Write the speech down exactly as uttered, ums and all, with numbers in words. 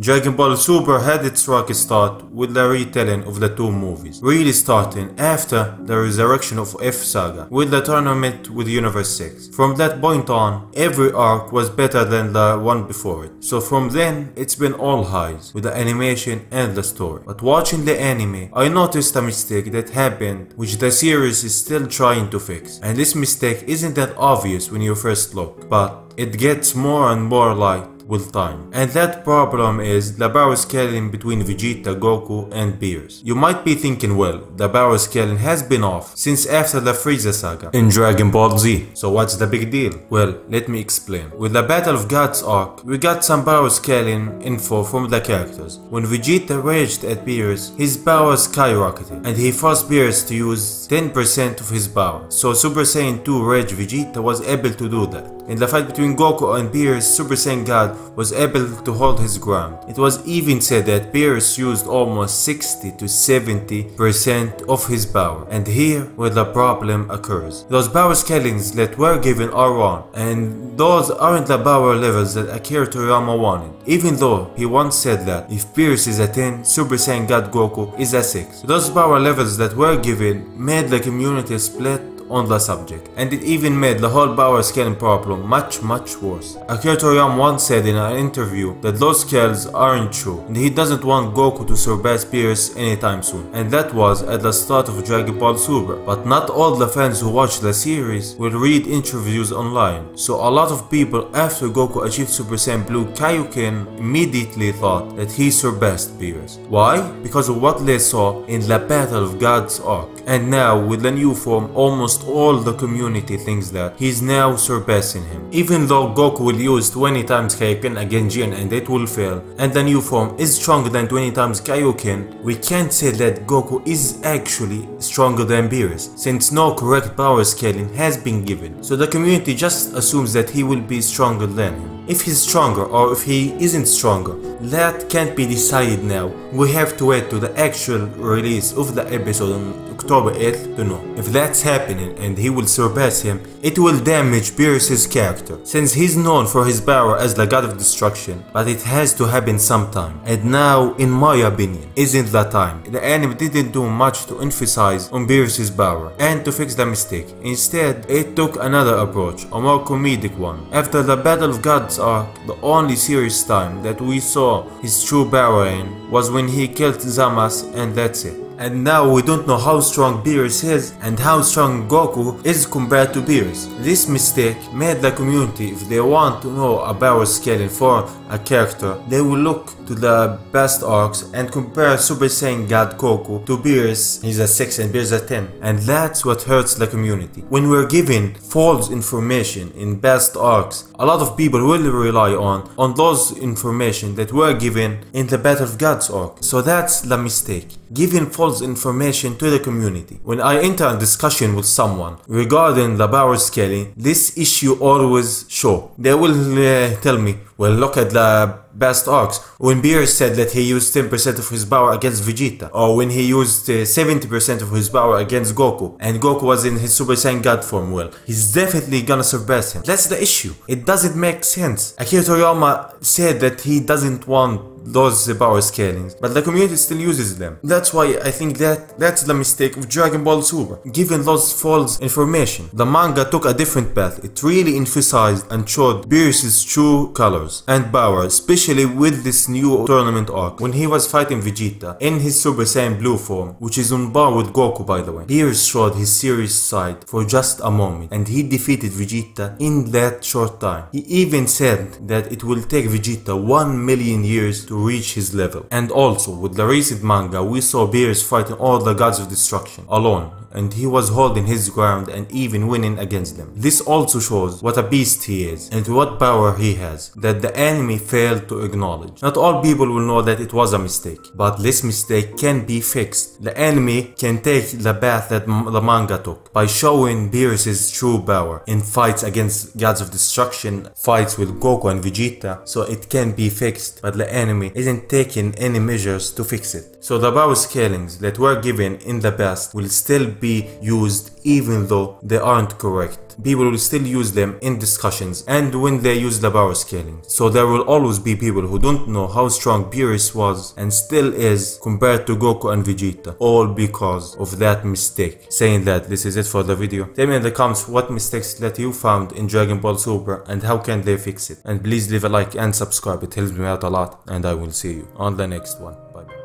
Dragon Ball Super had its rocky start with the retelling of the two movies, really starting after the resurrection of F Saga with the tournament with Universe six. From that point on, every arc was better than the one before it, so from then it's been all highs with the animation and the story. But watching the anime, I noticed a mistake that happened which the series is still trying to fix, and this mistake isn't that obvious when you first look, but it gets more and more light with time. And that problem is the power scaling between Vegeta, Goku and Beerus. You might be thinking, well, the power scaling has been off since after the Frieza saga in Dragon Ball Z, so what's the big deal? Well, let me explain. With the Battle of Gods arc, we got some power scaling info from the characters. When Vegeta raged at Beerus, his power skyrocketed and he forced Beerus to use ten percent of his power, so Super Saiyan two Rage Vegeta was able to do that. In the fight between Goku and Beerus, Super Saiyan God was able to hold his ground. It was even said that Beerus used almost sixty to seventy percent of his power, and here where the problem occurs. Those power scalings that were given are wrong, and those aren't the power levels that Akira Toriyama wanted, even though he once said that if Beerus is a ten, Super Saiyan God Goku is a six. Those power levels that were given made the community split on the subject, and it even made the whole power scaling problem much much worse. Akira Toriyama once said in an interview that those scales aren't true and he doesn't want Goku to surpass Beerus anytime soon, and that was at the start of Dragon Ball Super. But not all the fans who watch the series will read interviews online, so a lot of people after Goku achieved Super Saiyan Blue Kaioken immediately thought that he surpassed Beerus. Why? Because of what they saw in the Battle of Gods arc, and now with the new form almost all the community thinks that he's now surpassing him, even though Goku will use twenty times Kaioken against Jiren and it will fail, and the new form is stronger than twenty times Kaioken. We can't say that Goku is actually stronger than Beerus since no correct power scaling has been given, so the community just assumes that he will be stronger than him. If he's stronger or if he isn't stronger, that can't be decided now. We have to wait to the actual release of the episode on October eighth to know. If that's happening and he will surpass him, it will damage Beerus' character, since he's known for his power as the god of destruction, but it has to happen sometime. And now, in my opinion, isn't the time. The anime didn't do much to emphasize on Beerus' power and to fix the mistake. Instead, it took another approach, a more comedic one. After the Battle of Gods arc, the only serious time that we saw his true power in was when he killed Zamasu, and that's it. And now we don't know how strong Beerus is and how strong Goku is compared to Beerus. This mistake made the community, if they want to know a power scaling for a character, they will look to the best arcs and compare Super Saiyan God Goku to Beerus. He's a six and Beerus a ten, and that's what hurts the community. When we're given false information in best arcs, a lot of people will rely on on those information that were given in the Battle of Gods arc, so that's the mistake, giving false information to the community. When I enter a discussion with someone regarding the power scaling, this issue always shows. They will uh, tell me, well, look at the best arcs, when Beerus said that he used ten percent of his power against Vegeta, or when he used seventy percent uh, of his power against Goku, and Goku was in his Super Saiyan God form. Well, he's definitely gonna surpass him. That's the issue. It doesn't make sense. Akira Toriyama said that he doesn't want those power scalings, but the community still uses them. That's why I think that that's the mistake of Dragon Ball Super, given those false information. The manga took a different path. It really emphasized and showed Beerus' true colors and power, especially with this new tournament arc when he was fighting Vegeta in his Super Saiyan Blue form, which is on par with Goku, by the way. Beerus showed his serious side for just a moment, and he defeated Vegeta in that short time. He even said that it will take Vegeta one million years to to reach his level. And also with the recent manga, we saw Beerus fighting all the gods of destruction alone, and he was holding his ground and even winning against them. This also shows what a beast he is and what power he has that the anime failed to acknowledge. Not all people will know that it was a mistake, but this mistake can be fixed. The anime can take the path that the manga took by showing Beerus' true power in fights against gods of destruction, fights with Goku and Vegeta, so it can be fixed, but the anime isn't taking any measures to fix it. So the power scalings that were given in the past will still be used even though they aren't correct. concept, people will still use them in discussions and when they use the power scaling. So there will always be people who don't know how strong Beerus was and still is compared to Goku and Vegeta, all because of that mistake. Saying that, this is it for the video. Tell me in the comments what mistakes that you found in Dragon Ball Super and how can they fix it. And please leave a like and subscribe, it helps me out a lot, and I will see you on the next one. Bye bye.